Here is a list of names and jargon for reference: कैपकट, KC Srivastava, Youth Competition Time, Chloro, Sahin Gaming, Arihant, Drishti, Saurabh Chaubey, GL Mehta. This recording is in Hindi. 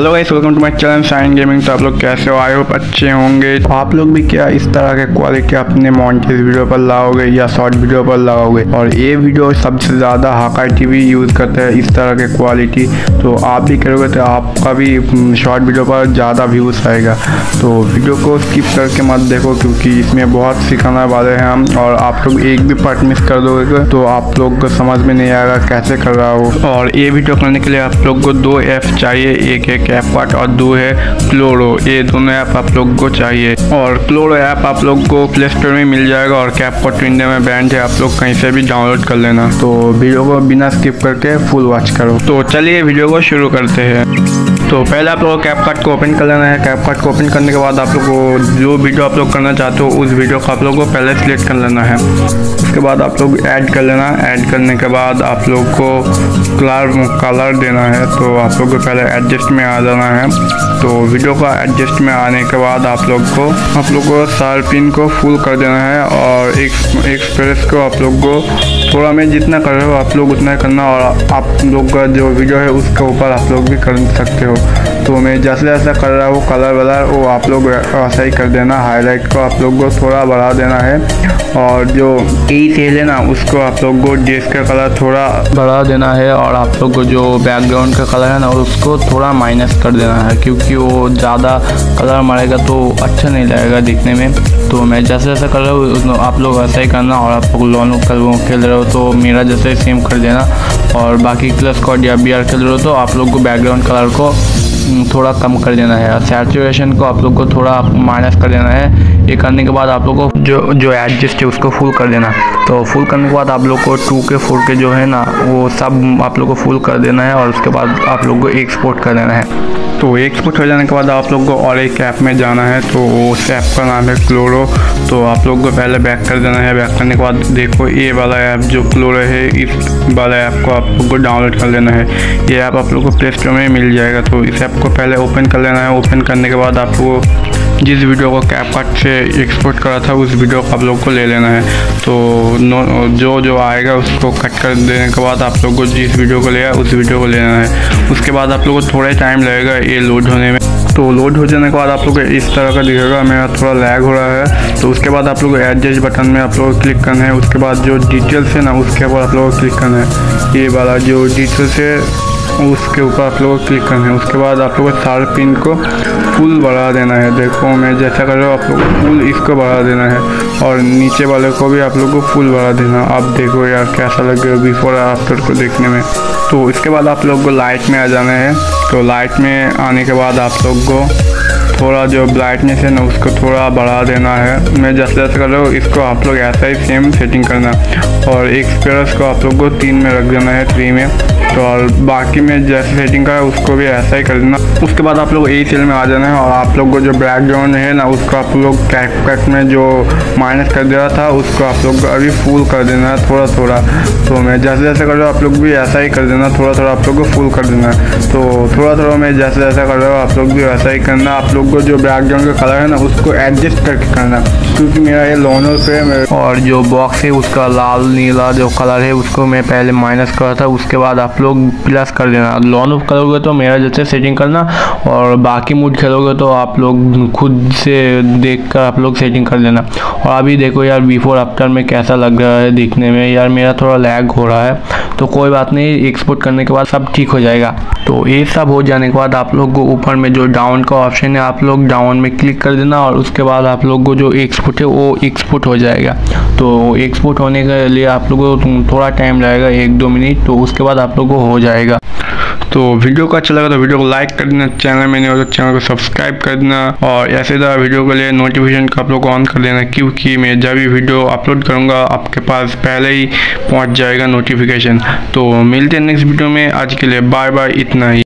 Hello guys, welcome to my channel sign gaming. तो आप लोग कैसे हो? आए हो अच्छे होंगे। तो आप लोग भी क्या इस तरह के क्वालिटी अपने मॉन्टेज वीडियो पर लाओगे या शॉर्ट वीडियो पर लाओगे? और ये वीडियो सबसे ज़्यादा हाका टीवी यूज़ करते हैं इस तरह के क्वालिटी। तो आप भी करोगे तो आपका भी शॉर्ट वीडियो पर ज़्यादा व्यूज़ आएगा। तो वीडियो को स्किप करके मत देखो, क्योंकि इसमें बहुत सिखाने वाले हैं हम। और आप लोग एक भी पार्ट मिस कर दोगे तो आप लोग को समझ में नहीं आएगा कैसे कर रहा हो। और ये वीडियो करने के लिए आप लोग को दो ऐप चाहिए, एक है कैपकट और दो है क्लोरो। ये दोनों ऐप आप लोग को चाहिए। और क्लोरो ऐप आप लोग को प्ले स्टोर में मिल जाएगा और कैपकट इंडिया में बैंड है, आप लोग कहीं से भी डाउनलोड कर लेना। तो वीडियो को बिना स्किप करके फुल वॉच करो। तो चलिए वीडियो को शुरू करते हैं। तो पहले आप लोग कैपकट को ओपन कर लेना है। कैपकट को ओपन करने के बाद आप लोग को जो वीडियो आप लोग करना चाहते हो उस वीडियो को आप लोग को पहले सिलेक्ट कर लेना है। उसके बाद आप लोग ऐड कर लेना। ऐड करने के बाद आप लोग को कलर देना है। तो आप लोग को पहले एडजस्ट में आ जाना है। तो वीडियो का एडजस्ट में आने के बाद आप लोग को शार्पिन को फुल कर देना है और एक्सप्रेस को आप लोग को थोड़ा में जितना कर रहे हो आप लोग उतना करना। और आप लोग का जो वीडियो है उसके ऊपर आप लोग भी कर सकते हो। तो मैं जैसे जैसा कर रहा हूँ कलर वाला वो आप लोग वैसा ही कर देना। हाईलाइट को आप लोग को थोड़ा बढ़ा देना है और जो एज है ना उसको आप लोग को ड्रेस का कलर थोड़ा बढ़ा देना है। और आप लोग को जो बैकग्राउंड का कलर है ना उसको थोड़ा माइनस कर देना है, क्योंकि वो ज़्यादा कलर मारेगा तो अच्छा नहीं लगेगा दिखने में। तो मैं जैसे जैसा कर रहा हूँ आप लोग वैसा ही करना। और आप लोग लॉन खेल रहे हो तो मेरा जैसे सेम कर देना। और बाकी क्लस कॉड या बी आर खेल रहे हो तो आप लोग को बैकग्राउंड कलर को थोड़ा कम कर देना है और सैचुरेशन को आप लोग को थोड़ा माइनस कर देना है। ये करने के बाद आप लोग को जो एडजस्ट है उसको फुल कर देना। तो फुल करने के बाद आप लोग को 2K 4K जो है ना वो सब आप लोग को फुल कर देना है। और उसके बाद आप लोग को एक्सपोर्ट कर देना है। तो एक्सपोर्ट हो जाने के बाद आप लोग को और एक ऐप में जाना है। तो उस ऐप का नाम है क्लोरो। तो आप लोग को पहले बैक कर देना है। बैक करने के बाद देखो ये वाला ऐप जो क्लोरो है इस वाला ऐप को आप लोग को डाउनलोड कर लेना है। ये ऐप आप लोग को प्ले स्टोर में मिल जाएगा। तो इस ऐप को पहले ओपन कर लेना है। ओपन करने के बाद आपको जिस वीडियो को कैपकट से एक्सपोर्ट करा था उस वीडियो को आप लोग को ले लेना है। तो जो आएगा उसको कट कर देने के बाद आप लोग को जिस वीडियो को लिया उस वीडियो को लेना है। उसके बाद आप लोग को थोड़ा टाइम लगेगा ये लोड होने में। तो लोड हो जाने के बाद आप लोग इस तरह का दिखेगा। मेरा थोड़ा लैग हो रहा है। तो उसके बाद आप लोग एडजस्ट बटन में आप लोग क्लिक करना है। उसके बाद जो डिटेल्स है ना उसके ऊपर आप लोग क्लिक करना है। ये वाला जो डिटेल्स है उसके ऊपर आप लोग क्लिक करना है। उसके बाद आप लोग शार्पिन को फुल बढ़ा देना है। देखो मैं जैसा कर रहा हूँ आप लोग फुल इसको बढ़ा देना है और नीचे वाले को भी आप लोग को फुल बढ़ा देना। आप देखो यार कैसा लगेगा बिफोर और आफ्टर को देखने में। तो इसके बाद आप लोग को लाइट में आ जाना है। तो लाइट में आने के बाद आप लोग को थोड़ा जो ब्राइटनेस है ना उसको थोड़ा बढ़ा देना है। मैं जैसे जैसे कर रहा हूँ इसको आप लोग ऐसा ही सेम सेटिंग करना। और एक्सपीरियंस को आप लोग को 3 में रख देना है, 3 में। तो और बाकी में जैसे सेटिंग का है उसको भी ऐसा ही कर देना। उसके बाद आप लोग ए सेल में आ जाना है। और आप लोग को जो बैकग्राउंड है ना उसको आप लोग कैपकट में जो माइनस कर दिया था उसको आप लोग अभी फुल कर देना है थोड़ा थोड़ा। तो मैं जैसे जैसे कर रहा हूँ आप लोग भी ऐसा ही कर देना, थोड़ा थोड़ा आप लोग को फुल कर देना। तो थोड़ा थोड़ा मैं जैसे जैसा कर रहा हूँ आप लोग भी वैसा ही करना। आप लोग को जो बैकग्राउंड का कलर है ना उसको एडजस्ट करके करना, क्योंकि मेरा ये लोनल फ्रेम है। और जो बॉक्स है उसका लाल नीला जो कलर है उसको मैं पहले माइनस करा था। उसके बाद आप लोग प्लस कर देना। लॉन ऑफ करोगे तो मेरा जैसे सेटिंग करना और बाकी मूड खेलोगे तो आप लोग खुद से देखकर आप लोग सेटिंग कर लेना। और अभी देखो यार बिफोर आफ्टर में कैसा लग रहा है दिखने में। यार मेरा थोड़ा लैग हो रहा है, तो कोई बात नहीं, एक्सपोर्ट करने के बाद सब ठीक हो जाएगा। तो ये सब हो जाने के बाद आप लोग को ऊपर में जो डाउन का ऑप्शन है आप लोग डाउन में क्लिक कर देना। और उसके बाद आप लोग को जो एक्सपोर्ट है वो एक्सपोर्ट हो जाएगा। तो एक्सपोर्ट होने के लिए आप लोग को थोड़ा टाइम लगेगा, 1-2 मिनट। तो उसके बाद आप लोग को हो जाएगा। तो वीडियो को अच्छा लगा तो वीडियो को लाइक कर देना। चैनल में नहीं हो तो चैनल को सब्सक्राइब कर देना। और ऐसे तरह वीडियो के लिए नोटिफिकेशन का आप लोग ऑन कर देना, क्योंकि मैं जब भी वीडियो अपलोड करूँगा आपके पास पहले ही पहुँच जाएगा नोटिफिकेशन। तो मिलते हैं नेक्स्ट वीडियो में। आज के लिए बाय बाय, इतना ही।